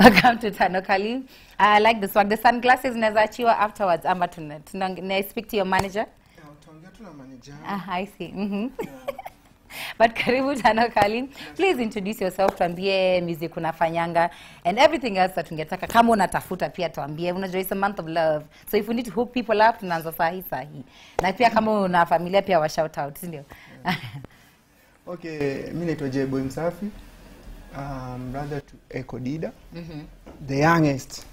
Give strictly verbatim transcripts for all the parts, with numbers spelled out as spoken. Welcome to Tano Kali. I like this one. The sunglasses nazachiwa afterwards. Amba tuna speak to your manager. Ah, I see. Mm-hmm. Yeah. But karibu Tano Kali. Please introduce yourself, tuambie music unafanyanga and everything else that tungetaka. Kama unatafuta pia tuambie. Unajua it's a month of love. So if we need to hook people up, tunaanza sahi sahi. Na pia kama una familia pia wa shout out, ndio. Yeah. Okay, mimi naitwa J Boy Msafi. I'm um, rather to Ekodydah, mm-hmm. the youngest.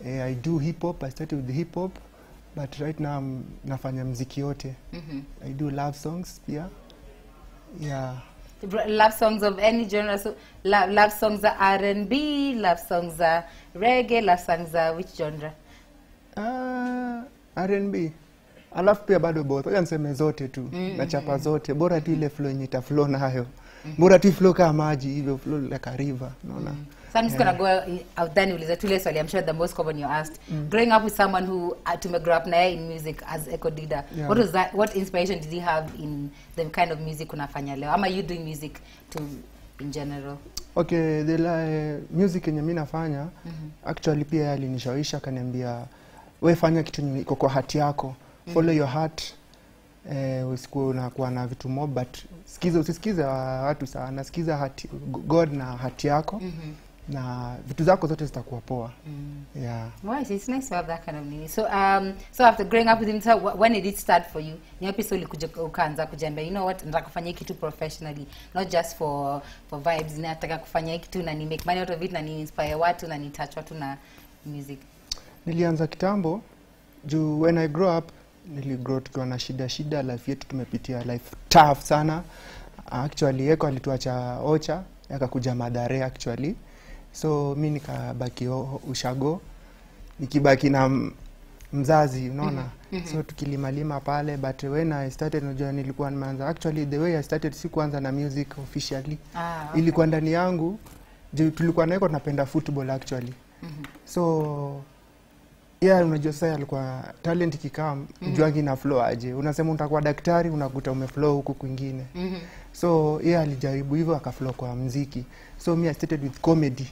Uh, I do hip hop. I started with the hip hop, but right now I'm nafanya mziki yote. Mm-hmm. I do love songs, yeah, yeah. Love songs of any genre. So love, love songs are R and B, love songs are reggae, love songs are which genre? Uh, R and B. I love pia bado both. I nseme zote tu, mm-hmm. na chapa zote. Bora tu ile flow nyita flow na hayo. Mbora tu flow ka maji hivyo, flow like a river, naona. Mm. So I'm just yeah. going to go out there and uliza tu ile swali. I'm sure the most common you're asked. Mm. Growing up with someone who tume grow up na yeye in music as Ekodydah. Yeah. What was that, what inspiration did you have in the kind of music unafanya leo? Ama you doing music to in general? Okay, the like, music yenye mimi nafanya mm -hmm. actually pia alinishawisha akaniambia wewe fanya kitu iko kwa hati yako. Mm -hmm. Follow your heart. Eh usiku na kuwa na vitu mob but sikiza usisikiza watu sana, sikiza hati, God na hati yako mm -hmm. na vitu zako zote zitakuwa poa. Mm. Yeah. Well, it's nice to have that kind of meaning. So um so after growing up with him, so when did it start for you? Ni hapo sio ulikuja ukaanza kujiambia you know what, nataka kufanya kitu professionally, not just for for vibes, nataka kufanya kitu na ni make money out of it na ni inspire watu na ni touch watu na music. Nilianza kitambo juu when I grow up nili grow tukiwa na shida shida life yetu tumepitia life tough sana. Actually Eko alituacha Ocha yakakuja Madare actually. So mimi nikabaki ushago nikibaki na mzazi unaona. Mm -hmm. So tukilimalima pale but when I started unajua nilikuwa nimeanza actually the way I started si kuanza na music officially. Ah, okay. Ilikuwa ndani yangu tulikuwa na Eko tunapenda football actually. Mm -hmm. So yeah, unajua sasa alikuwa talent kikam mjuangi na flow aje. Unasema utakuwa daktari unakuta umeflow huku kwingine. Mm -hmm. So yeah alijaribu hivyo akaflow kwa muziki. So me I started with comedy.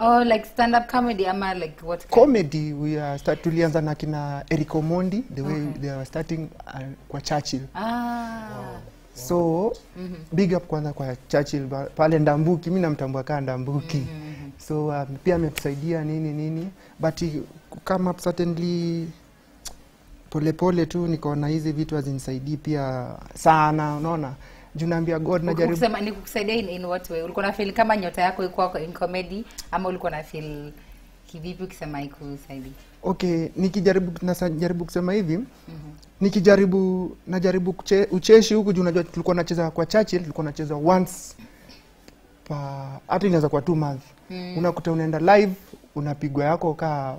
Oh like stand up comedy ama like what kind? Comedy we are start tulianza na kina Eric Omondi the way okay. they were starting uh, kwa Churchill. Ah. Wow. So mm -hmm. big up kwanza kwa Churchill pale Ndambuki mimi namtambua kama Ndambuki. Mm -hmm. So um, pia ametusaidia nini nini but come up certainly pole pole tu nikaona hizi vitu hazinisaidii pia sana unaona juu naambia God na jaribu kusema nikusaidia in, in what way ulikuwa na feel kama nyota yako iko in comedy ama ulikuwa na feel kivipi ukisema ikusaidii? Okay, nikijaribu najaribu kusema hivi mm -hmm. nikijaribu najaribu kuche, ucheshi huku juu unajua tulikuwa tunacheza kwa Churchill tulikuwa tunacheza once pa hata inaweza kwa two months mm. unakuta unaenda live unapigwa yako ka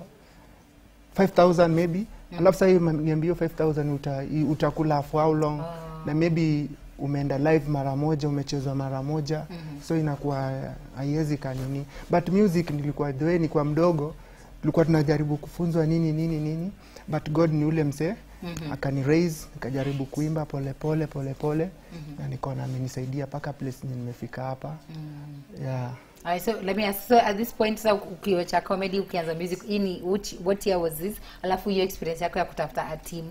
five thousand maybe mm. alafu sasa niambie five thousand uta, utakula for how long oh. na maybe umeenda live mara moja umechezwa mara moja mm -hmm. so inakuwa haiwezi kanini but music nilikuwa the way ni kwa mdogo tulikuwa tunajaribu kufunzwa nini nini nini but God ni ule msee mm -hmm. akani raise nikajaribu kuimba pole pole pole pole mm -hmm. na nikaona amenisaidia paka place nimefika hapa mm. yeah. Alright, so let me ask, so at this point sasa ukiacha comedy ukianza music ini which what year was this alafu hiyo experience yako ya kutafuta a team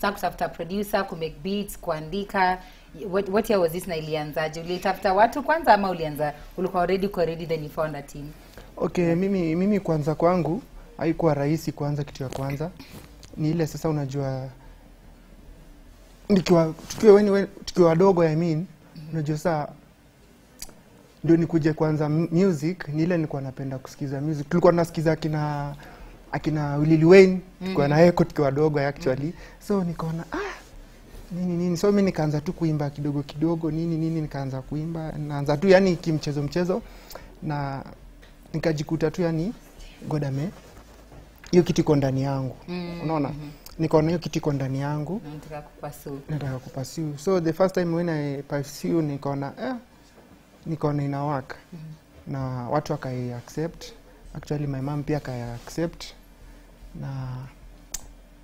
sasa kutafuta producer ku make beats kuandika what what year was this na ilianzaje ulitafuta watu kwanza ama ulianza ulikuwa already kwa ready then you found a team? Okay, mimi mimi kwanza kwangu haikuwa rahisi kuanza kitu ya kwanza ni ile sasa unajua nikiwa tukiwa wenyewe tukiwa wadogo I mean unajua sasa ndio nikuje kwanza music ni ile nilikuwa napenda kusikiza music tulikuwa tunasikiza kina akina Lil Wayne tulikuwa na Eko tukiwa wadogo actually so nikaona ah nini nini so mimi nikaanza tu kuimba kidogo kidogo nini nini nikaanza kuimba naanza tu yani kimchezo mchezo na nikajikuta tu yani godame hiyo kitu iko ndani yangu mm, unaona mm -hmm. nikaona hiyo kitu iko ndani yangu nataka kupursue nataka kupursue so the first time when I pursue nikaona eh nikaona ina work mm -hmm. na watu wakai accept actually my mom pia kai accept na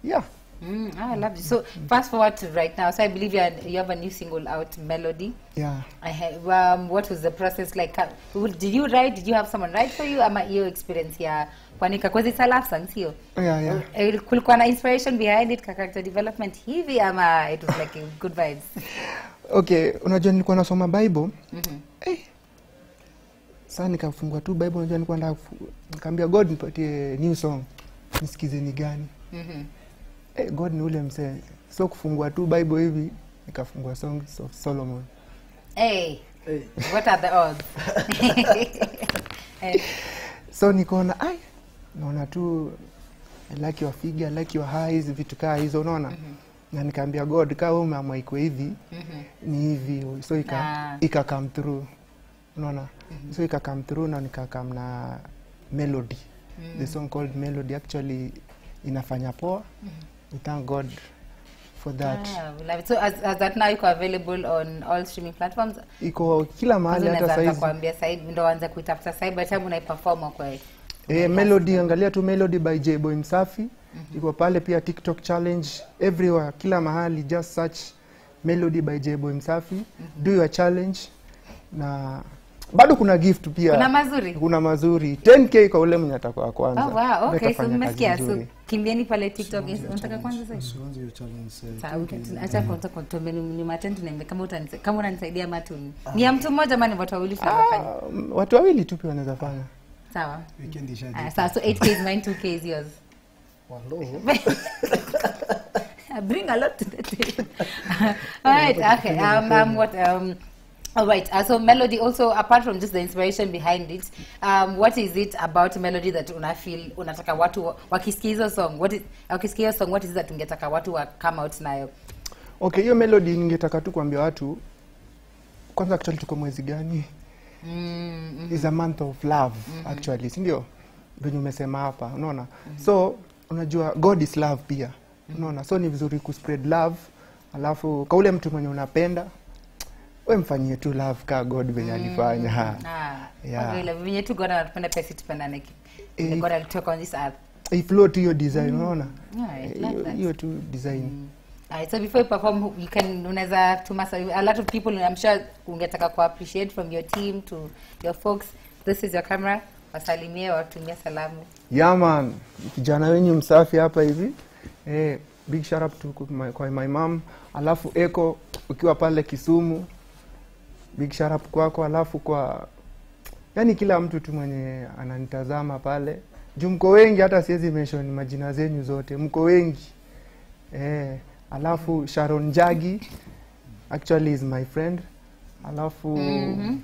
yeah Mm, I love you. So fast forward to right now. So I believe you, had, you have a new single out, Melody. Yeah. I have, um, what was the process like? Did you write? Did you have someone write for you? Am I your experience here? Because it's a love song, see you. Yeah, yeah. Kulikuwa na inspiration behind it, character development hivi, ama it was like good vibes. Okay, unajua nilikuwa nasoma Bible. Mhm. Eh. Sasa nikafungua tu Bible, unajua nilikuwa nataka nikamwambia God nipatie new song. Nisikize ni gani? Mhm. Eh, God ni ule msee. So kufungua tu Bible hivi, nikafungua Songs of Solomon. Eh. Hey. Hey. What are the odds? Hey. So nikaona ai naona tu I like your figure, I like your eyes, vitu kaa hizo unaona. Mm -hmm. Na nikaambia God kaa wewe mama iko hivi. Mm -hmm. Ni hivi. So ika ah. ika come through. Unaona? Mm -hmm. So ika come through na nika come na Melody. Mm -hmm. The song called Melody actually inafanya poa. Mm -hmm. We thank God for that. Ah, we love it. So as, as that now iko available on all streaming platforms. Iko kila mahali hata saizi. Unaweza kuambia side ndio anza kuitafuta side by time unaiperform kwa hiyo. Eh, Melody, angalia tu Melody by J Boy Msafi. Mm -hmm. Iko pale pia TikTok challenge everywhere, kila mahali, just search Melody by J Boy Msafi. Mm -hmm. Do your challenge na bado kuna gift pia. Kuna mazuri. Kuna mazuri. ten K kwa ule mwenye atakuwa kwanza. Oh wow, okay, so mmesikia. So kimbieni pale TikTok, unataka kwanza sasa? Usianze hiyo challenge sasa. Sawa, okay. Acha kwanza kontombe ni matendo niambie kama utanisaidia kama unanisaidia matuni. Ni mtu mmoja maana watu wawili tunafanya. Watu wawili tu pia wanaweza fanya. Sawa. Weekend ishaje. Ah, sawa, so eight K is mine, two K is yours. Wallo. I bring a lot to the table. All right, okay. Um, um what um All right. Uh, so Melody, also apart from just the inspiration behind it, um, what is it about Melody that una feel unataka watu wakisikiza song? What is wakisikia song? What is that ungetaka watu wa come out nayo? Okay, hiyo Melody ningetaka tu kuambia watu kwanza actually tuko mwezi gani? Mm -hmm. Is a month of love mm -hmm. actually. Sindio? Venye umesema hapa, unaona? Mm -hmm. So unajua God is love pia. Unaona? So ni vizuri ku spread love alafu kaule mtu mwenye unapenda wewe mfanyie tu love ka God venye alifanya. Ah. Yeah. Okay, venye tu God anapenda pesi tupendane. Ni God alitoka on this earth. I flow to your design, unaona? Yeah, hiyo tu design. Mm. Alright, so before you perform, you can unaweza to master a lot of people, and I'm sure ungetaka ku appreciate from your team to your folks. This is your camera. Wasalimie watumie salamu. Yeah man, kijana wenyu Msafi hapa hivi. Eh, big shout out to my kwa my mom. Alafu Eko ukiwa pale Kisumu. Big shout out kwako alafu kwa yani kila mtu tu mwenye ananitazama pale. Juu mko wengi hata siwezi mention majina zenyu zote. Mko wengi. Eh, alafu Sharon Jagi actually is my friend. Alafu Mhm.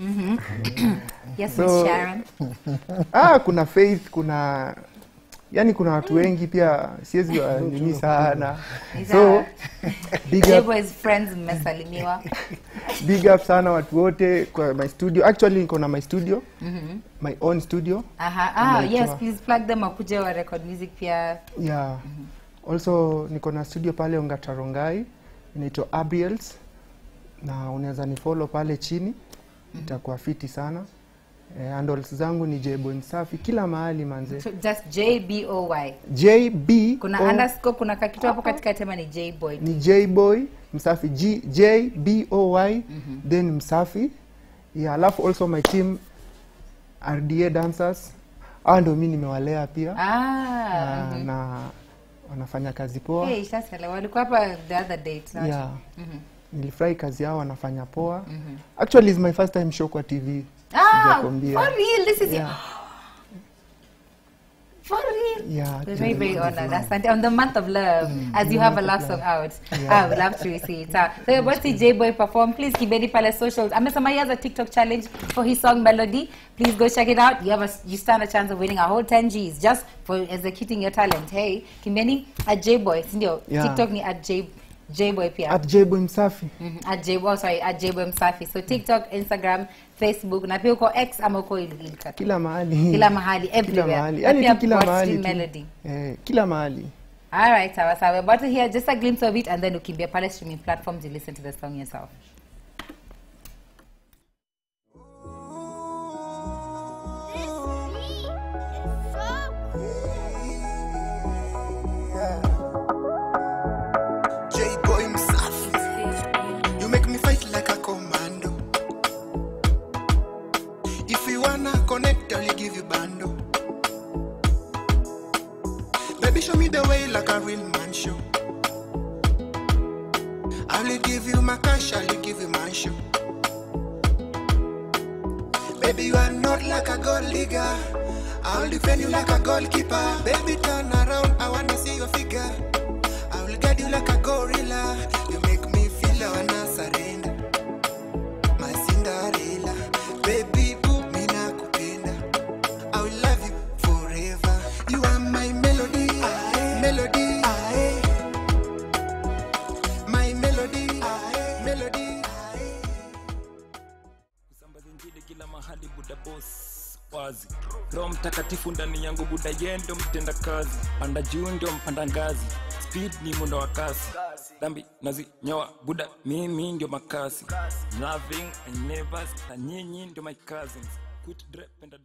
Mhm. Yes, so, Sharon. Ah, kuna Faith, kuna yani kuna watu wengi pia siwezi nini sana. So big up J-Boy friends mmesalimiwa. Big up sana watu wote kwa my studio. Actually niko na my studio. Mm-hmm. My own studio. Aha. Ah, yes, please plug them akuje wa record music pia. Yeah. Mm-hmm. Also niko na studio pale Ongatarongai inaitwa Abriels na unaweza ni follow pale chini itakuwa mm -hmm. fiti sana. Handles eh, zangu ni J Boy Msafi kila mahali manze. So just J B O Y. J B kuna o underscore kuna kitu hapo katikati ama ni J Boy. Ni J Boy Msafi G J B O Y mm -hmm. then Msafi. Yeah, alafu also my team R D A dancers. Ah ndio mimi nimewalea pia. Ah na, mm -hmm. na wanafanya kazi poa. Hey, sasa walikuwa hapa the other day too. Yeah. Mhm. Mm Nilifurahi kazi yao wanafanya poa. Mm -hmm. Actually is my first time show kwa T V. Ah, for real, this is yeah. For real. Yeah. We're very, very honored. Asante. On the month of love, mm, as you have a love song out. Yeah. I would love to see it. So, so watch the J-Boy perform. Please, kibeni pale socials. Amesema he has a TikTok challenge for his song Melody. Please go check it out. You have a, you stand a chance of winning a whole ten G's just for executing your talent. Hey, kibeni at J-Boy. Sindio, yeah. TikTok ni at J-Boy. J-Boy P R. At J-Boy Msafi. Mm-hmm. At J-Boy, sorry, at J-Boy Msafi. So TikTok, Instagram, Facebook, na pia uko X ama uko Ilika. Kila mahali. Kila mahali, everywhere. Kila mahali. Yani tu kila mahali. Melody. Eh, kila mahali. All right, sawa sawa. We're about to hear just a glimpse of it and then ukimbia pale streaming platforms to listen to the song yourself. This beat is so cool. Yeah. give you bando. Baby, show me the way like a real man show. I will give you my cash, I will give you my show. Baby, you are not like a goal digger. I'll defend you like a goalkeeper. Baby, turn around, I wanna see your figure. I will guide you like a gorilla. You make me feel I wanna surrender. My Cinderella. Baby, put me na kupenda. I will love you forever. You are my melody, aye. Melody, aye. My melody, aye. Melody. Kusambazingili kila mahali buda boss. Wazi. Roho Mtakatifu ndani yangu Buddha yendo mtenda kazi. Panda juu ndio mpanda ngazi. Speed ni mwendo wa kasi. Dambi nazinyoa Buddha mimi ndio makasi. Loving and neighbors na nyinyi ndio my cousins. Good drip and